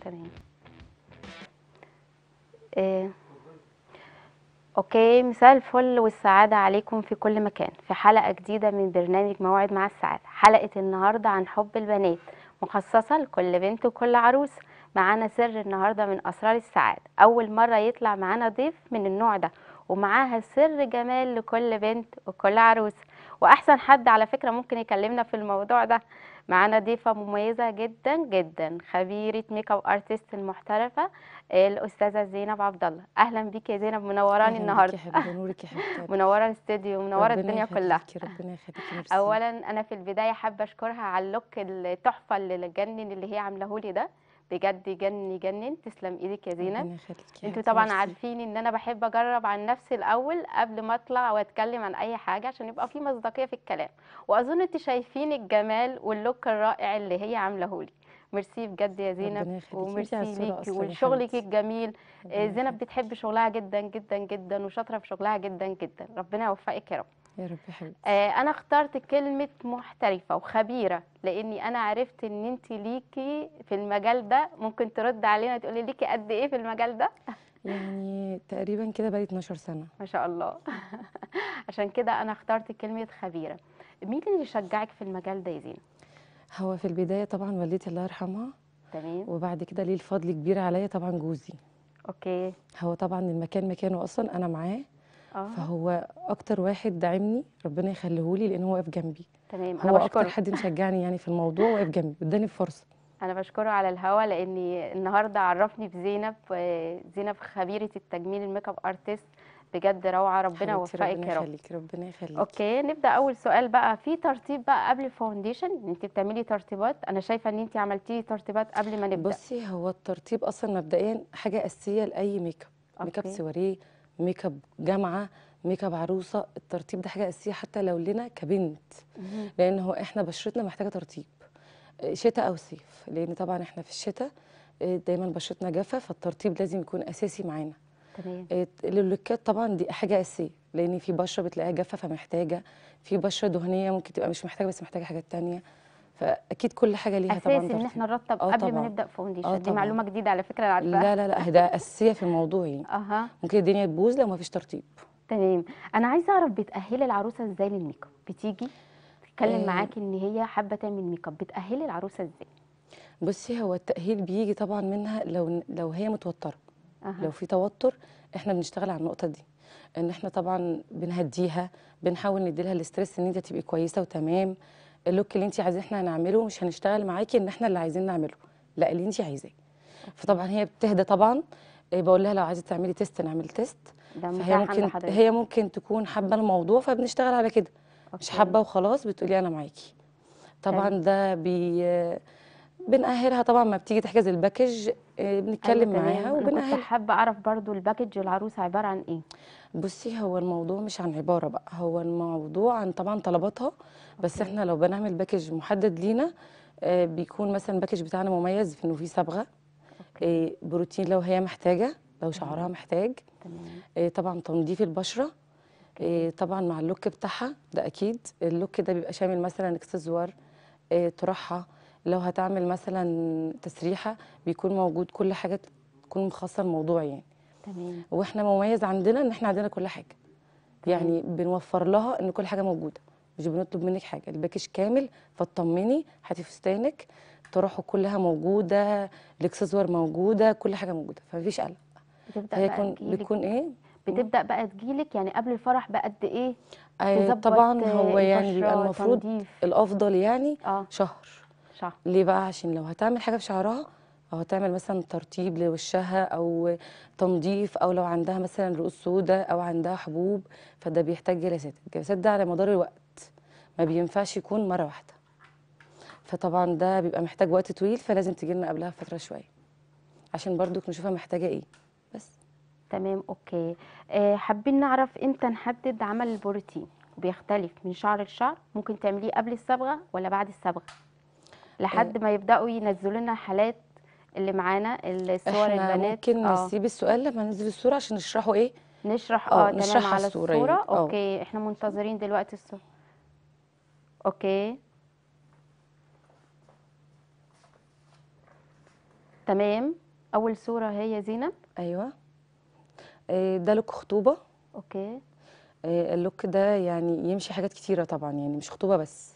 تمام. اوكي، مساء الفل والسعادة عليكم في كل مكان، في حلقة جديدة من برنامج موعد مع السعادة. حلقة النهاردة عن حب البنات، مخصصة لكل بنت وكل عروس. معانا سر النهاردة من أسرار السعادة، أول مرة يطلع معانا ضيف من النوع ده، ومعاها سر جمال لكل بنت وكل عروس. وأحسن حد على فكرة ممكن يكلمنا في الموضوع ده، معانا ضيفة مميزة جدا جدا، خبيرة ميك اب ارتست المحترفة الأستاذة زينب عبدالله. أهلا بيك يا زينب، منوراني النهاردة. نورك يا حبيبتي، منورة الاستديو، منورة الدنيا كلها. ربنا يخليكي. أولا أنا في البداية حابة أشكرها على اللوك التحفة اللي جنن اللي هي عاملهولي ده، بجد يجنن. تسلم ايدك يا زينب. انتوا طبعا عارفين ان انا بحب اجرب عن نفسي الاول قبل ما اطلع واتكلم عن اي حاجه عشان يبقى في مصداقيه في الكلام، واظن انتوا شايفين الجمال واللوك الرائع اللي هي عاملهولي. ميرسي بجد يا زينب، وميرسي ليكي ولشغلك الجميل. زينب بتحب شغلها جدا جدا جدا وشاطره في شغلها جدا جدا، ربنا يوفقك يا رب. يا رب يا حبيبتي. انا اخترت كلمه محترفه وخبيره لاني انا عرفت ان انت ليكي في المجال ده. ممكن ترد علينا تقولي ليكي قد ايه في المجال ده؟ يعني تقريبا كده بقى 12 سنه ما شاء الله. عشان كده انا اخترت كلمه خبيره. مين اللي شجعك في المجال ده يا زينب؟ هو في البدايه طبعا والدتي الله يرحمها، تمام، وبعد كده ليه الفضل كبير عليا طبعا جوزي. اوكي. هو طبعا المكان مكانه اصلا انا معاه. فهو اكتر واحد داعمني، ربنا يخليهولي، لان هو واقف جنبي. تمام. هو اكتر حد مشجعني يعني في الموضوع، واقف جنبي واداني الفرصه. انا بشكره على الهوا لاني النهارده عرفني بزينب. زينب خبيره التجميل، الميك اب ارتست، بجد روعه. ربنا يوفقك يا رب. ربنا يخليك. اوكي، نبدا اول سؤال بقى. في ترتيب بقى قبل الفاونديشن؟ انت بتعملي ترتيبات، انا شايفه ان انت عملتي ترتيبات قبل ما نبدا. بصي، هو الترتيب اصلا مبدئيا حاجه اساسيه لاي ميك اب، ميك اب سواريه، ميك اب جامعه، ميك اب عروسه. الترتيب ده حاجه اساسيه حتى لو لنا كبنت، لان هو احنا بشرتنا محتاجه ترتيب شتاء او صيف، لان طبعا احنا في الشتاء دايما بشرتنا جافه، فالترتيب لازم يكون اساسي معانا. تمام. اللوكات طبعا دي حاجه اساسيه، لان في بشره بتلاقيها جافه فمحتاجه، في بشره دهنيه ممكن تبقى مش محتاجه بس محتاجه حاجات تانية، فاكيد كل حاجه ليها طبعا اساسي ان احنا نرتب قبل ما نبدا فاونديشن. دي معلومه جديده على فكره، عارفه؟ لا ده اساسيه في الموضوع يعني. ممكن الدنيا تبوظ لو ما فيش ترتيب. تمام. انا عايزه اعرف، بتاهلي العروسه ازاي للميك اب؟ بتيجي تتكلم معاكي ان هي حابه تعمل ميك اب، بتاهلي العروسه ازاي؟ بصي، هو التاهيل بيجي طبعا منها لو هي متوتره. لو في توتر احنا بنشتغل على النقطه دي، ان احنا طبعا بنهديها، بنحاول نديلها الاسترس ان انت تبقي كويسه وتمام. اللوك اللي انت عايزاه احنا هنعمله، مش هنشتغل معاكي ان احنا اللي عايزين نعمله، لا اللي انت عايزاه. فطبعا هي بتهدى طبعا، بقول لها لو عايزه تعملي تيست نعمل تيست، فهي ممكن تكون حابه الموضوع فبنشتغل على كده. مش حابه وخلاص بتقولي انا معاكي طبعا. ده بنأهلها طبعا. ما بتيجي تحجز الباكج بنتكلم معاها وبنأهلها. كنت حابه اعرف برضو الباكج العروسه عباره عن ايه؟ بصي، هو الموضوع مش عن عباره بقى، هو الموضوع عن طبعا طلباتها بس. احنا لو بنعمل باكج محدد لينا، بيكون مثلا باكج بتاعنا مميز في انه فيه صبغه، بروتين لو هي محتاجه، لو شعرها محتاج، طبعا تنظيف البشره، طبعا مع اللوك بتاعها ده اكيد. اللوك ده بيبقى شامل مثلا اكسسوار، طرحها، لو هتعمل مثلا تسريحه بيكون موجود، كل حاجه تكون خاصه الموضوع يعني. تمام. واحنا مميز عندنا ان احنا عندنا كل حاجه. تمام. يعني بنوفر لها ان كل حاجه موجوده، مش بنطلب منك حاجه، الباكج كامل، فاطمني هاتي فستانك، طرحه كلها موجوده، الاكسسوار موجوده، كل حاجه موجوده، فمفيش قلق. بيكون ايه؟ بتبدا بقى تجيلك يعني قبل الفرح بقد ايه؟ طبعا هو يعني بيبقى المفروض تنظيف. الافضل يعني شهر. ليه بقى؟ عشان لو هتعمل حاجه في شعرها، او هتعمل مثلا ترطيب لوشها، او تنظيف، او لو عندها مثلا رؤوس سوداء، او عندها حبوب، فده بيحتاج جلسات. الجلسات ده على مدار الوقت، ما بينفعش يكون مره واحده، فطبعا ده بيبقى محتاج وقت طويل، فلازم تجي لنا قبلها بفتره شويه عشان برضو نشوفها محتاجه ايه بس. تمام. اوكي. حابين نعرف امتى نحدد عمل البروتين، وبيختلف من شعر لشعر. ممكن تعمليه قبل الصبغه ولا بعد الصبغه؟ لحد ما يبداوا ينزلوا لنا حالات اللي معانا الصور البنات. احنا ممكن نسيب السؤال لما ننزل الصوره عشان نشرحه. ايه نشرح؟ تمام، على الصوره يعني. اوكي، احنا منتظرين دلوقتي الصوره. اوكي تمام. اول صوره هي زينب. ايوه ده لوك خطوبه. اوكي اللوك ده يعني يمشي حاجات كتيره طبعا، يعني مش خطوبه بس.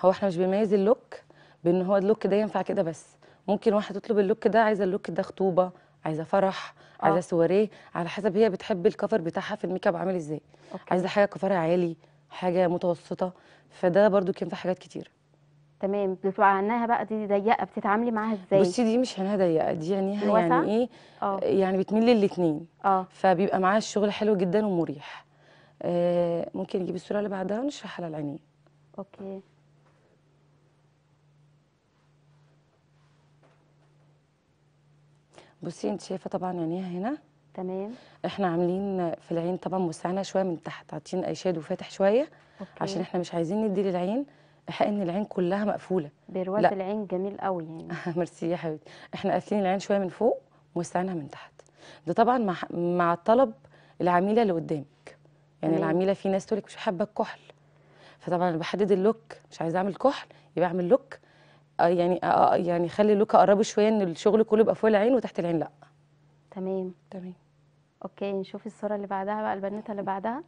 هو احنا مش بنميز اللوك بان هو اللوك ده ينفع كده بس، ممكن واحده تطلب اللوك ده، عايزه اللوك ده خطوبه، عايزه فرح، عايزه سواريه، على حسب هي بتحب الكفر بتاعها في الميك اب عامل ازاي. عايزه حاجه كفرها عالي، حاجه متوسطه، فده برضو كان في حاجات كتير. تمام. بتبقى عينها بقى دي ضيقه، بتتعاملي معاها ازاي؟ بصي دي مش عينها ضيقه، دي عينيها يعني ايه، يعني بتميل للاثنين، فبيبقى معاها الشغل حلو جدا ومريح. ممكن نجيب الصوره اللي بعدها ونشرحها للعينين. اوكي بصي انت شايفه طبعا عينيها هنا. تمام. احنا عاملين في العين طبعا موسعينها شويه من تحت، عاطين اي شادو فاتح شويه. أوكي. عشان احنا مش عايزين ندي للعين حق ان العين كلها مقفوله. برواز العين جميل قوي يعني. ميرسي يا حبيبتي. احنا قافلين العين شويه من فوق موسعينها من تحت، ده طبعا مع طلب العميله اللي قدامك. يعني العميله في ناس تقول لك مش حابه الكحل، فطبعا انا بحدد اللوك، مش عايزه اعمل كحل يبقى اعمل لوك يعني خلي اللوك اقربه شويه ان الشغل كله يبقى فوق العين وتحت العين لا. تمام تمام. اوكي نشوف الصوره اللي بعدها بقى، البنوته اللي بعدها.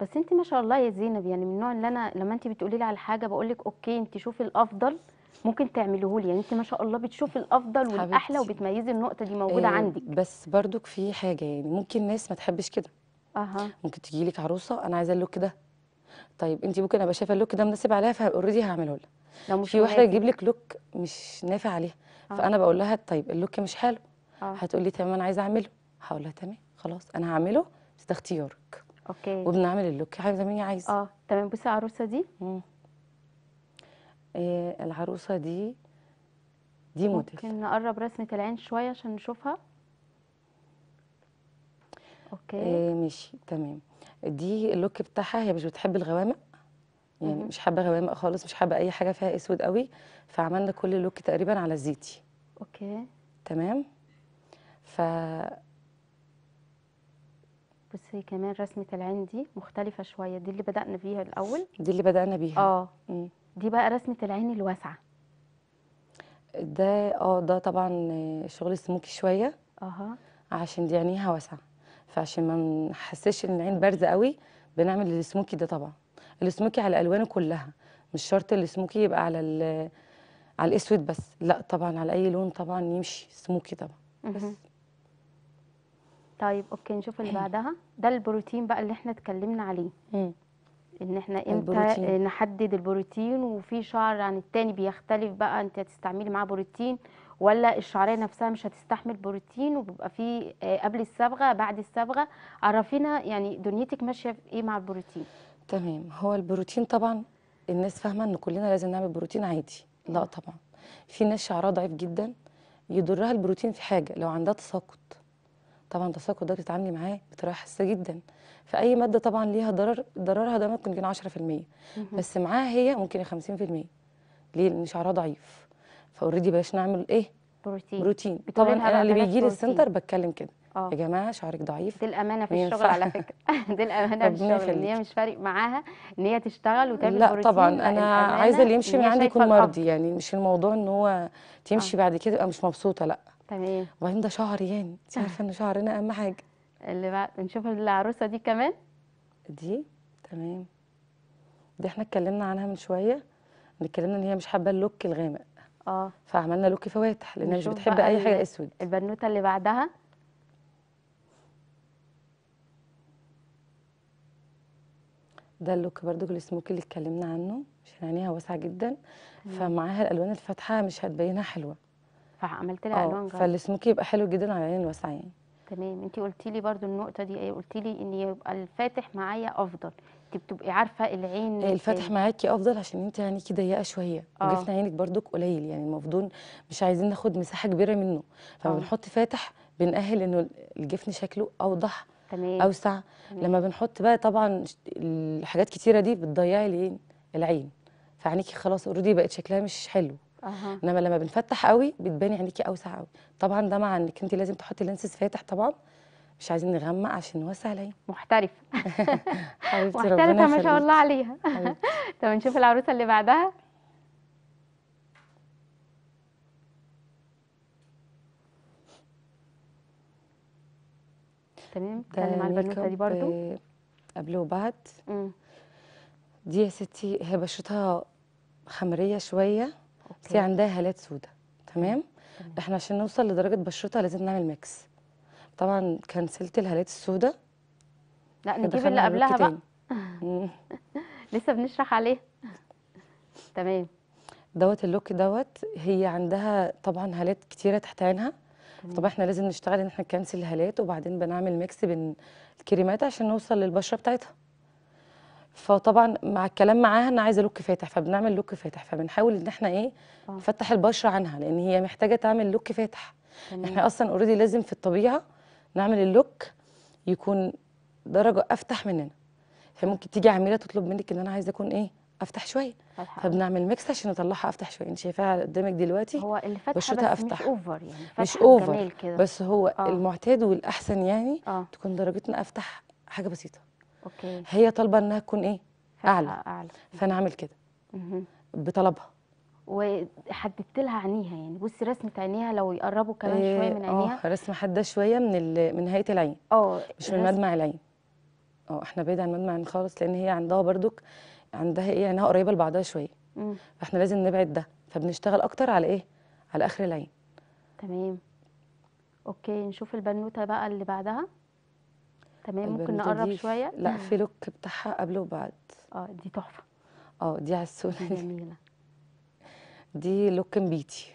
بس انت ما شاء الله يا زينب يعني من النوع اللي انا لما انت بتقولي لي على حاجه بقول لك اوكي انت شوفي الافضل ممكن تعمليه لي، يعني انت ما شاء الله بتشوفي الافضل والاحلى وبتميزي، النقطه دي موجوده عندك. بس برضك في حاجه يعني ممكن ناس ما تحبش كده. ممكن تجي لك عروسه انا عايزه اللوك ده، طيب انت ممكن ابقى شايفه اللوك ده مناسب عليها فاوريدي هعمله لها. في واحده تجيب لك لوك مش نافع عليها، فانا بقول لها طيب اللوك مش حلو، هتقول لي تمام انا عايزه اعمله، هقول لها تمام خلاص انا هعمله بس ده اختيارك. اوكي وبنعمل اللوك زي ما هي عايزه. تمام. بصي العروسه دي العروسه دي موديل. ممكن نقرب رسمه العين شويه عشان نشوفها. اوكي ماشي تمام. دي اللوك بتاعها، هي مش بتحب الغوامق يعني مش حابه غوامق خالص، مش حابه اي حاجه فيها اسود قوي، فعملنا كل اللوك تقريبا على الزيتي. اوكي تمام. بصي كمان رسمه العين دي مختلفه شويه، دي اللي بدانا بيها الاول. دي بقى رسمه العين الواسعه ده. ده طبعا شغل سموكي شويه عشان دي عينيها واسعه، فعشان ما نحسش ان العين بارزه قوي بنعمل السموكي ده. طبعا السموكي على الوانه كلها، مش شرط السموكي يبقى على الاسود بس، لا طبعا على اي لون طبعا يمشي سموكي طبعا بس. طيب اوكي نشوف اللي بعدها. ده البروتين بقى اللي احنا اتكلمنا عليه، ان احنا امتى نحدد البروتين، وفي شعر عن التاني بيختلف بقى، انت هتستعملي معاه بروتين ولا الشعريه نفسها مش هتستحمل بروتين، وبيبقى في قبل الصبغه بعد الصبغه. عرفينا يعني دنيتك ماشيه في ايه مع البروتين. تمام. هو البروتين طبعا الناس فاهمه ان كلنا لازم نعمل بروتين عادي، لا طبعا في ناس شعرها ضعيف جدا يضرها البروتين في حاجه، لو عندها تساقط. طبعا التساقط ده بتتعاملي معاه بطريقه حساسه جدا، فاي ماده طبعا ليها ضرر، ضررها ده ممكن يكون 10% بس معاها هي ممكن 50%. ليه؟ لان شعرها ضعيف، فاوريدي بلاش نعمل ايه؟ بروتين. طبعا انا اللي بيجي لي السنتر بتكلم كده يا جماعه شعرك ضعيف. دي الامانه في الشغل على فكره. دي الامانه في الشغل، ان هي مش فارق معاها ان هي تشتغل وتعمل بروتين. لا طبعا انا عايزه اللي يمشي من عندي يكون مرضي، يعني مش الموضوع ان هو تمشي بعد كده تبقى مش مبسوطه، لا. تمام. وبعدين ده شعر يعني انت عارفه ان شعرنا اهم حاجه. اللي بقى نشوف العروسه دي كمان. دي تمام. دي احنا اتكلمنا عنها من شويه، اتكلمنا ان هي مش حابه اللوك الغامق. فعملنا لوك فواتح لانها مش بتحب اي حاجه اسود. البنوته اللي بعدها. ده اللوك برضو السموكي اللي اتكلمنا عنه، عشان عينيها واسعه جدا فمعاها الالوان الفاتحه مش هتبينها حلوه، فعملت لها الوان غامقه، فالسموكي يبقى حلو جدا على العين الواسعه يعني. تمام. انت قلتي لي برضو النقطه دي، قلتي لي ان يبقى الفاتح معايا افضل، بتبقي عارفه العين الفاتح معاكي افضل عشان انت عينيكي ضيقه شويه وجفن عينك برضك قليل، يعني المفروض مش عايزين ناخد مساحه كبيره منه، فبنحط فاتح بنأهل انه الجفن شكله اوضح. تمام. اوسع. تمام. لما بنحط بقى طبعا الحاجات كتيره دي بتضيعي العين، فعينيكي خلاص اوريدي بقت شكلها مش حلو. انما لما بنفتح قوي بتباني عينيكي اوسع قوي. طبعا ده مع انك انت لازم تحطي لينسز فاتح طبعا، مش عايزين نغمق عشان نوسع العين. محترفه. حبيبتي ربنا يخليكي، محترفه ما شاء الله عليها. طب نشوف العروسه اللي بعدها. تمام. اتكلم على البنوته دي برضو قبل وبعد. دي يا ستي هي بشرتها خمريه شويه، بس عندها هالات سودة. تمام. احنا عشان نوصل لدرجه بشرتها لازم نعمل ميكس. طبعا كنسلت الهالات السودة، لا نجيب اللي قبلها بقى. لسه بنشرح عليه. تمام. دوت اللوك دوت هي عندها طبعا هالات كتيره تحت عينها. طبعا احنا لازم نشتغل ان احنا نكنسل الهالات، وبعدين بنعمل ميكس بين الكريمات عشان نوصل للبشره بتاعتها. فطبعا مع الكلام معاها انا عايزه لوك فاتح، فبنعمل لوك فاتح، فبنحاول ان احنا ايه نفتح البشره عنها، لان هي محتاجه تعمل لوك فاتح. احنا اصلا اوريدي لازم في الطبيعه نعمل اللوك يكون درجه افتح مننا. فممكن تيجي عميله تطلب منك ان انا عايزه اكون ايه افتح شويه، فبنعمل ميكس عشان نطلعها افتح شويه. انت شايفاها قدامك دلوقتي، هو اللي فاتحه بس مش اوفر، يعني مش اوفر كده، بس هو المعتاد والاحسن يعني تكون درجتنا افتح حاجه بسيطه. اوكي. هي طالبه انها تكون ايه اعلى، فنعمل كده بطلبها. وحددت لها عينيها، يعني بصي رسمه عينيها لو يقربوا كمان شويه من عينيها، رسمه حاده شويه من نهايه العين، مش من مدمع العين. احنا بعيد عن مدمع العين خالص، لان هي عندها برضك عندها ايه عينها قريبه لبعضها شويه، فاحنا لازم نبعد ده، فبنشتغل اكتر على ايه على اخر العين. تمام. اوكي نشوف البنوته بقى اللي بعدها. تمام. ممكن نقرب شويه. لا في لوك بتاعها قبل وبعد. دي تحفه. دي عالسوره دي جميله. دي لوك مبيتي.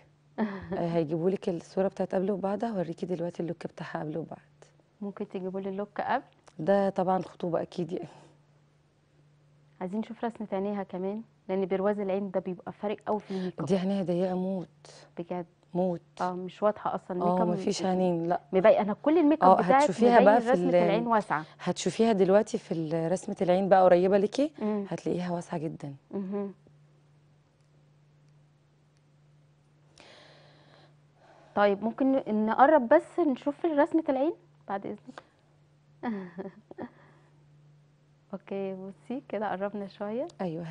هيجيبوا لك الصوره بتاعت قبل وبعد، هوريكي دلوقتي اللوك بتاعها قبل وبعد. ممكن تجيبوا لي اللوك قبل ده طبعا خطوبه اكيد يعني. عايزين نشوف رسمه عينيها كمان، لان برواز العين ده بيبقى فارق قوي في الميك اب. دي عينيها ضيقه موت بجد موت. مش واضحه اصلا الميك اب، مفيش عينين. لا مبين، انا كل الميك اب بتاعك هتشوفيها بقى في رسمه العين واسعه، هتشوفيها دلوقتي في رسمه العين بقى قريبه ليكي هتلاقيها واسعه جدا. طيب ممكن نقرب بس نشوف رسمه العين بعد اذنك. اوكي بصي كده قربنا شويه. ايوه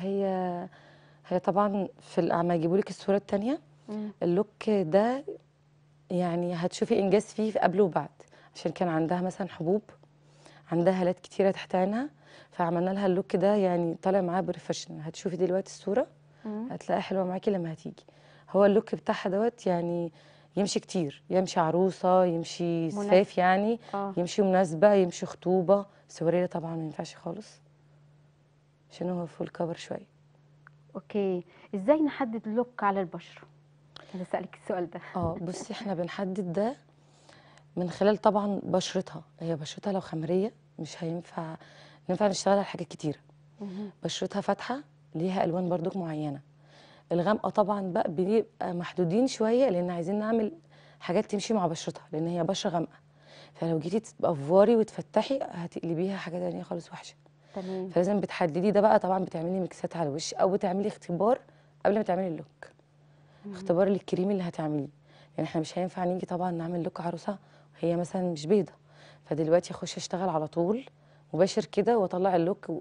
هي طبعا في الاعمى يجيبوا لك الصوره الثانيه. اللوك ده يعني هتشوفي انجاز فيه في قبل وبعد، عشان كان عندها مثلا حبوب، عندها هالات كتيره تحت عينها، فعملنا لها اللوك ده يعني طالع معاها بروفيشنال. هتشوفي دلوقتي الصوره هتلاقيها حلوه معاكي لما هتيجي. هو اللوك بتاعها دوت يعني يمشي كتير، يمشي عروسه، يمشي سفاف يعني، يمشي مناسبه، يمشي خطوبه. سوريه طبعا ما ينفعش خالص عشان هو فول كفر شويه. اوكي ازاي نحدد لوك على البشره؟ انا بسالك السؤال ده. بصي احنا بنحدد ده من خلال طبعا بشرتها. هي بشرتها لو خمريه مش هينفع نشتغل على حاجات كتيره. بشرتها فاتحه ليها الوان برضك معينه. الغامقه طبعا بقى بيبقى محدودين شويه، لان عايزين نعمل حاجات تمشي مع بشرتها، لان هي بشره غامقه، فلو جيتي تبفوري وتفتحي هتقلبيها حاجه ثانيه خالص وحشه. تمام. فلازم بتحددي ده بقى. طبعا بتعملي ميكسات على الوش، او بتعملي اختبار قبل ما تعملي اللوك، اختبار للكريم اللي هتعمليه، يعني احنا مش هينفع نيجي طبعا نعمل لوك عروسه وهي مثلا مش بيضه، فدلوقتي اخش اشتغل على طول مباشر كده واطلع اللوك.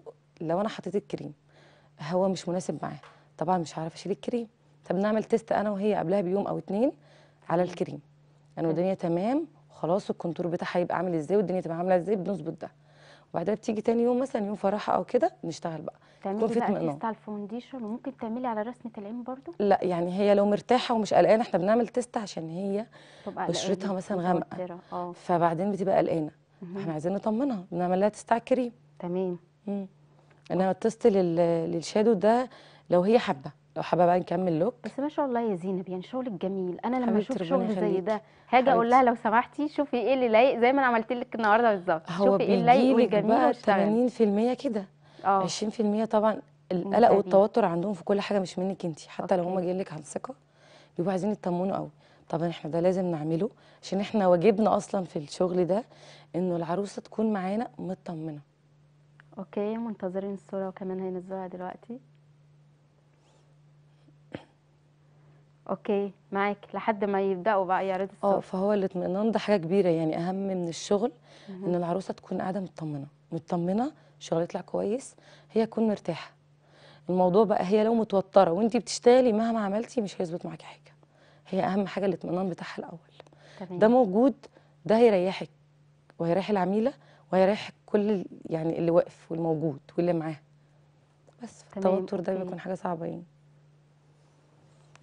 لو انا حطيت الكريم هو مش مناسب معاه طبعا مش هعرف اشيل الكريم، فبنعمل تيست انا وهي قبلها بيوم او اتنين على الكريم، انا والدنيا تمام خلاص، الكونتور بتاعها هيبقى عامل ازاي والدنيا تبقى عامله ازاي، بنظبط ده. وبعدها بتيجي تاني يوم مثلا يوم فرحه او كده نشتغل بقى. تعملي بقى تيست على الفونديشن، وممكن تعملي على رسمه العين برضو. لا يعني هي لو مرتاحه ومش قلقانه احنا بنعمل تيست، عشان هي بشرتها مثلا غامقه فبعدين بتبقى قلقانه، احنا عايزين نطمنها بنعمل لها تيست على الكريم. تمام. انما التيست للشادو ده لو هي حابه، لو حابه بقى نكمل لوك. بس ما شاء الله يا زينب يعني شغلك جميل، انا لما اشوف شغل زي ده هاجي اقول لها لو سمحتي شوفي ايه اللي لايق، زي ما انا عملت لك النهارده بالظبط، شوفي ايه اللايق والجميل واشتغلي. 80% كده 20% طبعا القلق والتوتر عندهم في كل حاجه مش منك انت، حتى لو هم جايين لك عن ثقه بيبقوا عايزين يطمنوا قوي. طبعا احنا ده لازم نعمله، عشان احنا واجبنا اصلا في الشغل ده انه العروسه تكون معانا مطمنه. اوكي منتظرين الصوره، وكمان هينزلوها دلوقتي. اوكي معاك لحد ما يبداوا بقى يعرضوا الصور. فهو الاطمئنان ده حاجه كبيره، يعني اهم من الشغل ان العروسه تكون قاعده مطمنه الشغل يطلع كويس، هي تكون مرتاحه. الموضوع بقى هي لو متوتره وانتي بتشتغلي مهما عملتي مش هيظبط معاكي حاجه، هي اهم حاجه الاطمئنان بتاعها الاول. تمام. ده موجود، ده هيريحك وهيريح العميله وهيريح كل يعني اللي واقف والموجود واللي معاه. بس التوتر ده بيكون حاجه صعبه يعني.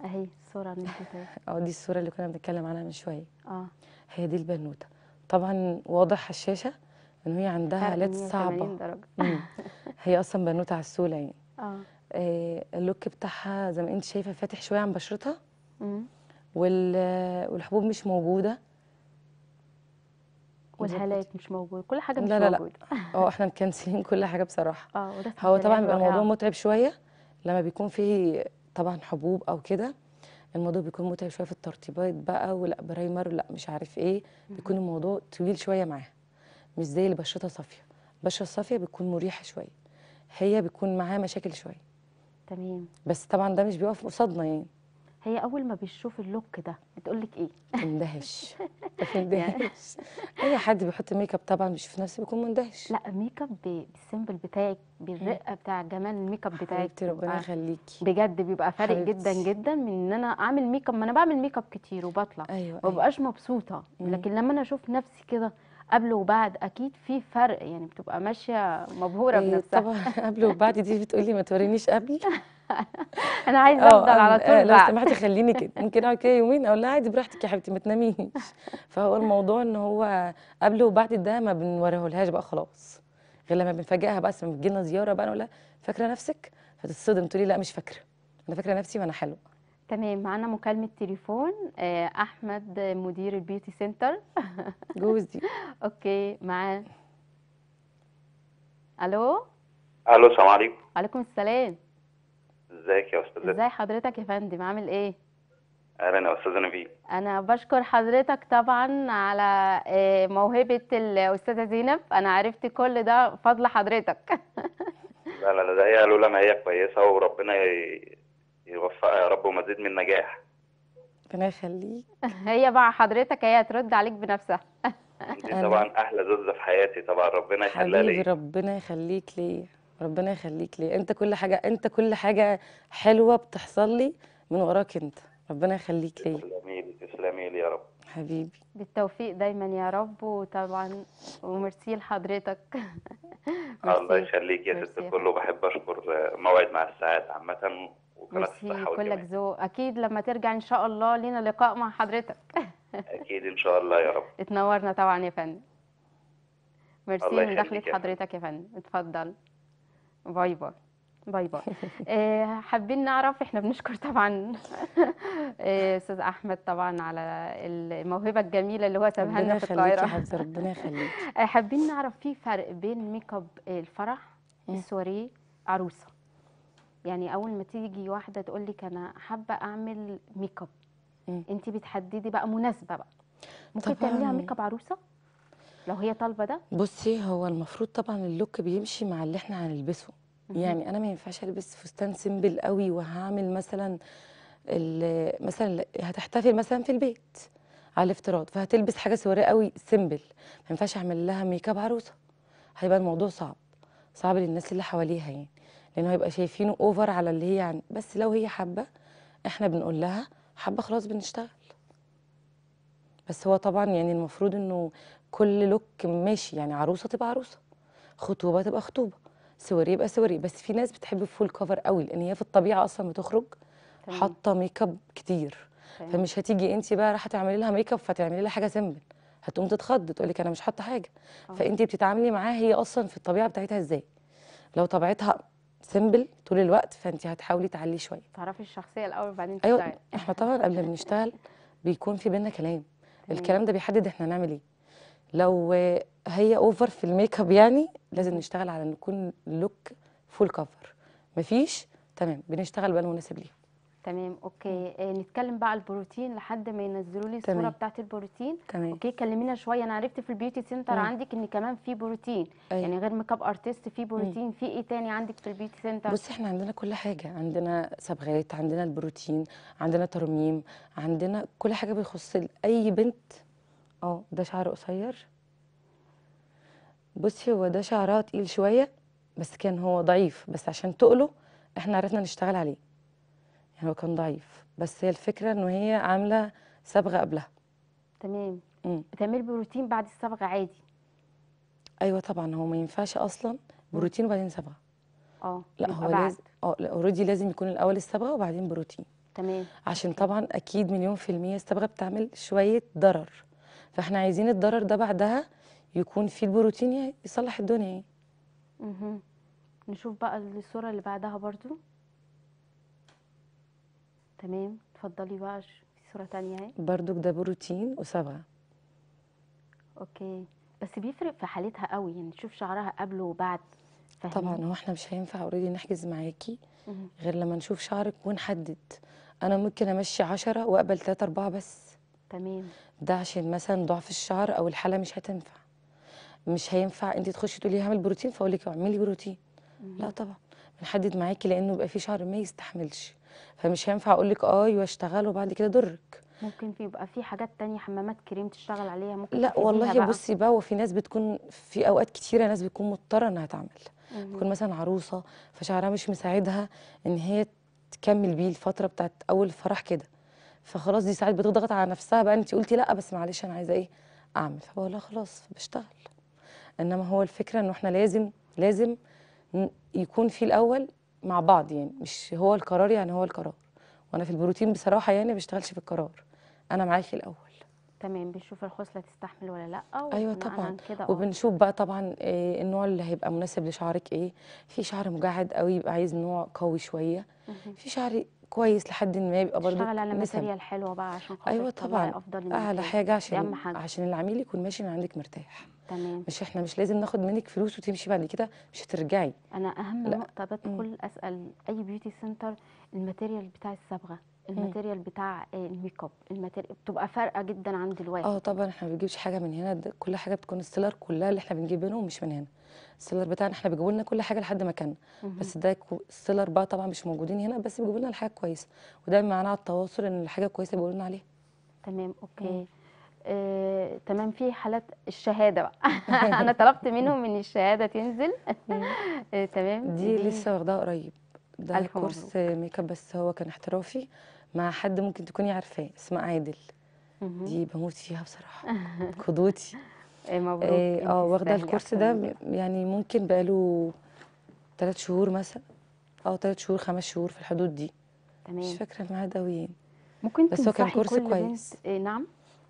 اهي الصوره اللي دي الصوره اللي كنا بنتكلم عنها من شويه. هي دي البنوته. طبعا واضح على الشاشه ان هي عندها حالات صعبه. هي اصلا بنوته عسوله يعني. اللوك بتاعها زي ما انت شايفه فاتح شويه عن بشرتها. والحبوب مش موجوده والهالات مش موجوده، كل حاجه مش موجوده. لا احنا مكنسلين كل حاجه بصراحه. هو طبعا بيبقى الموضوع متعب شويه لما بيكون فيه طبعا حبوب او كده، الموضوع بيكون متعب شويه في الترطيبات بقى، ولا برايمر ولا مش عارف ايه، بيكون الموضوع طويل شويه معاها، مش زي اللي بشرتها صافيه. البشره الصافيه بتكون مريحه شويه، هي بيكون معاها مشاكل شويه. تمام. بس طبعا ده مش بيقف قصادنا يعني. هي اول ما بتشوف اللوك ده بتقول لك ايه؟ اندهش. اندهش. اي حد بيحط ميك اب طبعا بيشوف نفسه بيكون مندهش. لا ميك اب بالسيمبل بتاعك، بالرقه بتاع جمال الميك اب بتاعك، ربنا يخليكي بجد بيبقى فارق جدا جدا من ان انا اعمل ميك اب. ما انا بعمل ميك اب كتير وبطلع ما ببقاش مبسوطه، لكن لما انا اشوف نفسي كده قبل وبعد اكيد في فرق يعني، بتبقى ماشيه مبهوره بنفسها. طبعا قبل وبعد دي بتقولي ما تورينيش قبل. انا عايزه افضل على طول بعد. لو سمحتي خليني كده، ممكن اقعد كده يومين اقول لها عادي براحتك يا حبيبتي ما تناميش. فهو الموضوع ان هو قبل وبعد ده ما بنوريهولهاش بقى خلاص، غير لما بنفاجئها بقى. لما بتجي لنا زياره بقى نقول لها فاكره نفسك، فتتصدم تقولي لا مش فاكره، انا فاكره نفسي ما انا حلوه. تمام. معانا مكالمة تليفون. أحمد مدير البيوتي سنتر. جوزي. أوكي معاه. ألو. ألو السلام عليكم. وعليكم السلام. إزيك يا أستاذة؟ إزي حضرتك يا فندم، عامل إيه؟ أهلا يا أستاذة نبيل. أنا بشكر حضرتك طبعا على موهبة الأستاذة زينب، أنا عرفت كل ده بفضل حضرتك. لا لا لا، هي لولا ما هي كويسة، وربنا يوفقها يا رب ومزيد من نجاح. ربنا يخليك. هي بقى حضرتك هي هترد عليك بنفسها. انت طبعا احلى زوجة في حياتي طبعا، ربنا يخليها ليا. ربنا يخليك ليا، ربنا يخليك ليا. انت كل حاجة حلوة بتحصل لي من وراك انت، ربنا يخليك ليا. تسلمي لي، تسلمي لي يا رب. حبيبي. بالتوفيق دايما يا رب، وطبعا وميرسي لحضرتك. الله يخليك يا ست الكل، وبحب اشكر موعد مع السعادة عامة. ميرسي، كلك ذوق. اكيد لما ترجع ان شاء الله لينا لقاء مع حضرتك. اكيد ان شاء الله يا رب. اتنورنا طبعا يا فندم. ميرسي من دخلة حضرتك يا فندم. اتفضل. باي باي. باي باي. حابين نعرف، احنا بنشكر طبعا استاذ احمد طبعا على الموهبه الجميله اللي هو سابها لنا في القاهره. ربنا يخليك. حابين نعرف في فرق بين ميك اب الفرح والسواريه عروسه. يعني اول ما تيجي واحده تقول لك انا حابه اعمل ميك اب، انت بتحددي بقى مناسبه بقى، ممكن تعمليها ميك اب عروسه لو هي طالبه ده؟ بصي، هو المفروض طبعا اللوك بيمشي مع اللي احنا هنلبسه. يعني انا ما ينفعش البس فستان سيمبل قوي وهعمل مثلا هتحتفل مثلا في البيت على الافتراض، فهتلبس حاجه سواريه قوي سيمبل، ما ينفعش اعمل لها ميك اب عروسه، هيبقى الموضوع صعب للناس اللي حواليها يعني، لأنه هيبقى شايفينه أوفر على اللي هي يعني. بس لو هي حابة إحنا بنقول لها حابة خلاص بنشتغل. بس هو طبعا يعني المفروض إنه كل لوك ماشي يعني، عروسة تبقى عروسة، خطوبة تبقى خطوبة، سواريه يبقى سواريه. بس في ناس بتحب الفول كفر قوي، لأن هي في الطبيعة أصلا بتخرج حاطة ميك اب كتير. فمش هتيجي أنت بقى راح تعملي لها ميك اب فتعملي لها حاجة سيمبل، هتقوم تتخض تقول لك أنا مش حاطة حاجة. فأنت بتتعاملي معاها هي أصلا في الطبيعة بتاعتها إزاي. لو طبيعتها سيمبل طول الوقت فانت هتحاولي تعلي شويه، تعرفي الشخصيه الاول وبعدين تشتغلي. ايوه احنا طبعا قبل ما بنشتغل بيكون في بينا كلام، الكلام ده بيحدد احنا هنعمل ايه. لو هي اوفر في الميك اب يعني لازم نشتغل على ان يكون لوك فول كفر، مفيش تمام بنشتغل بقى المناسب ليها. تمام اوكي. نتكلم بقى على البروتين لحد ما ينزلوا لي الصوره بتاعه البروتين. تمام. اوكي كلمينا شويه. انا عرفت في البيوتي سنتر عندك ان كمان في بروتين. أيوة. يعني غير ميك اب ارتست في بروتين. في ايه تاني عندك في البيوتي سنتر؟ بصي احنا عندنا كل حاجه، عندنا صبغات، عندنا البروتين، عندنا ترميم، عندنا كل حاجه بيخص اي بنت. ده شعره قصير، بصي هو ده شعرها تقيل شويه بس كان هو ضعيف، بس عشان تقله احنا عرفنا نشتغل عليه. يعني هو كان ضعيف بس هي الفكره ان هي عامله صبغه قبلها. تمام. بتعملي بروتين بعد الصبغه عادي. ايوه طبعا هو ما ينفعش اصلا بروتين وبعدين صبغه. لا هو لازم اوريدي لازم يكون الاول الصبغه وبعدين بروتين. تمام. عشان طبعا اكيد مليون في المية الصبغه بتعمل شويه ضرر، فاحنا عايزين الضرر ده بعدها يكون فيه البروتين يصلح الدنيا. اها. نشوف بقى الصوره اللي بعدها برضو. تمام، اتفضلي بقى في صوره ثانيه اهي. برضو ده بروتين وصبغه. اوكي، بس بيفرق في حالتها قوي، يعني نشوف شعرها قبل وبعد. طبعا هو احنا مش هينفع اوريدي نحجز معاكي غير لما نشوف شعرك ونحدد. انا ممكن امشي 10 واقبل 3 4 بس. تمام. ده عشان مثلا ضعف الشعر او الحاله مش هتنفع. مش هينفع انت تخشي تقولي هعمل بروتين فاقول لك اعملي بروتين. لا طبعا بنحدد معاكي، لانه بيبقى في شعر ما يستحملش، فمش هينفع اقول لك ايوه اشتغل وبعد كده ضرك. ممكن يبقى في حاجات تانية، حمامات كريم تشتغل عليها ممكن. لا والله بصي بقى، وفي ناس بتكون في اوقات كتيره ناس بتكون مضطره انها تعمل، بتكون مثلا عروسه فشعرها مش مساعدها ان هي تكمل بيه الفتره بتاعت اول فرح كده، فخلاص دي ساعات بتضغط على نفسها بقى. انت قلتي لا بس معلش انا عايزه ايه اعمل، فبقول لها خلاص بشتغل. انما هو الفكره انه احنا لازم يكون في الاول مع بعض، يعني مش هو القرار، يعني هو القرار، وانا في البروتين بصراحه يعني ما بشتغلش في القرار، انا معاكي الاول. تمام، بنشوف الخصله تستحمل ولا لا. ايوه طبعا، وبنشوف بقى طبعا النوع اللي هيبقى مناسب لشعرك ايه. في شعر مجعد قوي يبقى عايز نوع قوي شويه، في شعر كويس لحد ما يبقى برضه نشتغل على ماتيريال حلوه بقى عشان خاطر. ايوه طبعا اعلى حاجه عشان العميل يكون ماشي من عندك مرتاح. تمام. مش لازم ناخد منك فلوس وتمشي بعد كده مش هترجعي. انا اهم نقطه بدخل اسال اي بيوتي سنتر، الماتيريال بتاع الصبغه، الماتيريال بتاع الميك اب، الماتيريال بتبقى فارقه جدا عن دلوقتي. طبعا احنا ما بنجيبش حاجه من هنا، كل حاجه بتكون السيلر، كلها اللي احنا بنجيب منهم مش من هنا. السيلر بتاعنا احنا بيجيبوا لنا كل حاجه لحد مكاننا، بس ده السيلر بقى طبعا مش موجودين هنا، بس بيجيبوا لنا الحاجه كويسه، وده معناه على التواصل ان الحاجه كويسه بيقولوا لنا عليها. تمام، اوكي. تمام. في حالات الشهاده بقى انا طلبت منهم ان الشهاده تنزل. تمام. دي لسه واخداها قريب، ده كورس ميك اب بس هو كان احترافي مع حد ممكن تكوني عارفاه اسمها عادل. دي بموت فيها بصراحه، قدوتي. مبروك. واخده الكورس ده يعني ممكن بقاله 3 شهور مثلا، 3 شهور 5 شهور في الحدود دي. تمام. مش فاكره الميعاد قوي يعني. ممكن بس هو كان كورس كويس. نعم.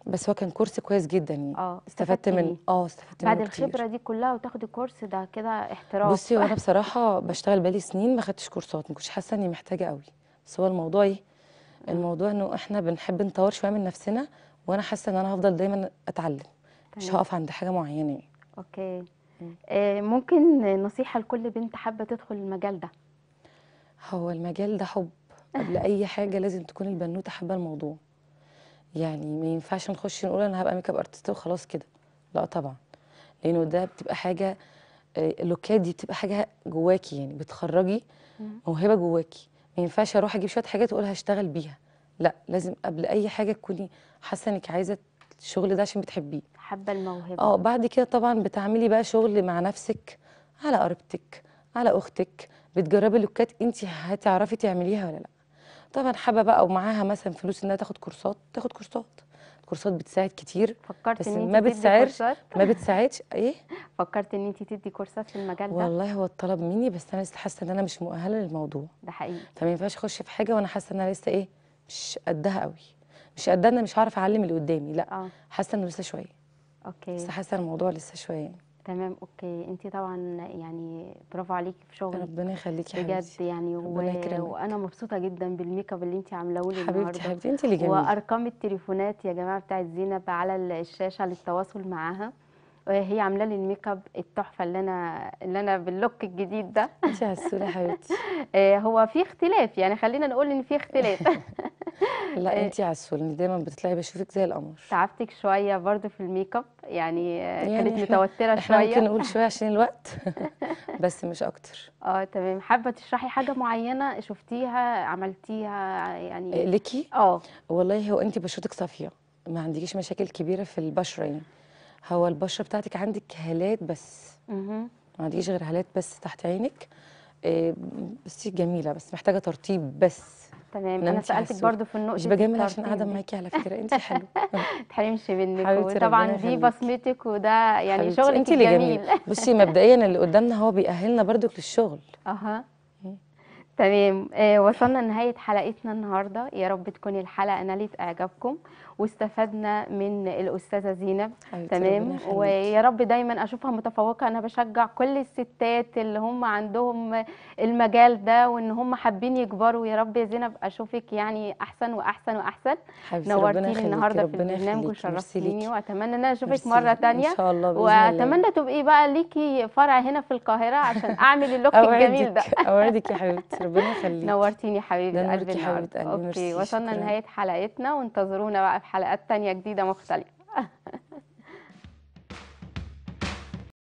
بس هو كان كورس كويس جدا يعني. استفدت منه. استفدت منه بعد الخبره دي كلها وتاخدي الكورس ده كده احتراف. بصي وانا بصراحه بشتغل بقالي سنين ما خدتش كورسات، ما كنتش حاسه اني محتاجه قوي، بس هو الموضوع ايه؟ الموضوع انه احنا بنحب نطور شويه من نفسنا، وانا حاسه ان انا هفضل دايما اتعلم. مش هقف عند حاجه معينه. اوكي. ممكن نصيحه لكل بنت حابه تدخل المجال ده؟ هو المجال ده حب قبل اي حاجه، لازم تكون البنوته حابه الموضوع. يعني ما ينفعش نخش نقول انا هبقى ميك اب ارتست وخلاص كده، لا طبعا، لانه ده بتبقى حاجه، اللوكات دي بتبقى حاجه جواكي، يعني بتخرجي موهبه جواكي. ما ينفعش اروح اجيب شويه حاجات واقول هشتغل بيها، لا لازم قبل اي حاجه تكوني حاسه انك عايزه الشغل ده عشان بتحبيه، حابه الموهبه. بعد كده طبعا بتعملي بقى شغل مع نفسك، على قريبتك، على اختك، بتجربي لوكات انت هتعرفي تعمليها ولا لا. طبعا حابه بقى ومعاها مثلا فلوس انها تاخد كورسات، تاخد كورسات. الكورسات بتساعد كتير. فكرت بس ان انت تدي كورسات؟ ما بتساعدش. ايه؟ فكرت ان انت تدي كورسات في المجال ده؟ والله هو الطلب مني، بس انا لسه حاسه ان انا مش مؤهله للموضوع ده حقيقي. فما ينفعش اخش في حاجه وانا حاسه ان انا لسه ايه، مش قدها قوي، مش قدها، انا مش هعرف اعلم اللي قدامي، لا. حاسه انه لسه شويه. اوكي. بس حاسه الموضوع لسه شويه. تمام، اوكي. انت طبعا يعني برافو عليكي في شغلك، ربنا يخليكي بجد يعني، وانا مبسوطه جدا بالميك اب اللي انت عاملاه لي النهارده. حبيبتي انت اللي جميله. وارقام التليفونات يا جماعه بتاعت زينب على الشاشه للتواصل معاها، وهي عامله لي الميك اب التحفه اللي انا باللوك الجديد ده. انت عسوله يا حبيبتي. هو في اختلاف يعني، خلينا نقول ان في اختلاف. لا انت عسوله دايما، بتطلعي بشوفك زي القمر. تعبتك شويه برضو في الميك اب يعني كانت متوتره شويه. ممكن نقول شويه عشان الوقت بس مش اكتر. تمام. حابه تشرحي حاجه معينه شفتيها عملتيها يعني ليكي؟ والله هو انت بشرتك صافيه، ما عندكيش مشاكل كبيره في البشره يعني. هو البشره بتاعتك عندك هالات بس، ما عندكيش غير هالات بس تحت عينك، بس جميله، بس محتاجه ترطيب بس. تمام. انا سالتك برضو في النقطه مش بجامل عشان قاعده معاكي على فكره، انت حلوه ما تحرمش منك، طبعا دي بصمتك وده يعني شغلك الجميل. بصي مبدئيا اللي قدامنا هو بيأهلنا برضو للشغل. اها تمام. وصلنا لنهاية حلقتنا النهاردة، يا رب تكون الحلقة نالت إعجابكم واستفدنا من الأستاذة زينب. تمام. ويا رب دايما أشوفها متفوقة. أنا بشجع كل الستات اللي هم عندهم المجال ده وإن هم حابين يكبروا، يا رب يا زينب أشوفك يعني أحسن وأحسن وأحسن. نورتيني النهاردة في البرنامج وشرفتيني، وأتمنى إن أنا أشوفك مرة تانية إن شاء الله، وأتمنى تبقي بقى ليكي فرع هنا في القاهرة عشان أعمل اللوك الجميل ده. أوعدك يا حبيبتي، ربنا يخليك. نورتيني حبيبه قلبي النهارده. اوكي، وصلنا لنهايه حلقتنا وانتظرونا بقى في حلقات تانية جديده مختلفه.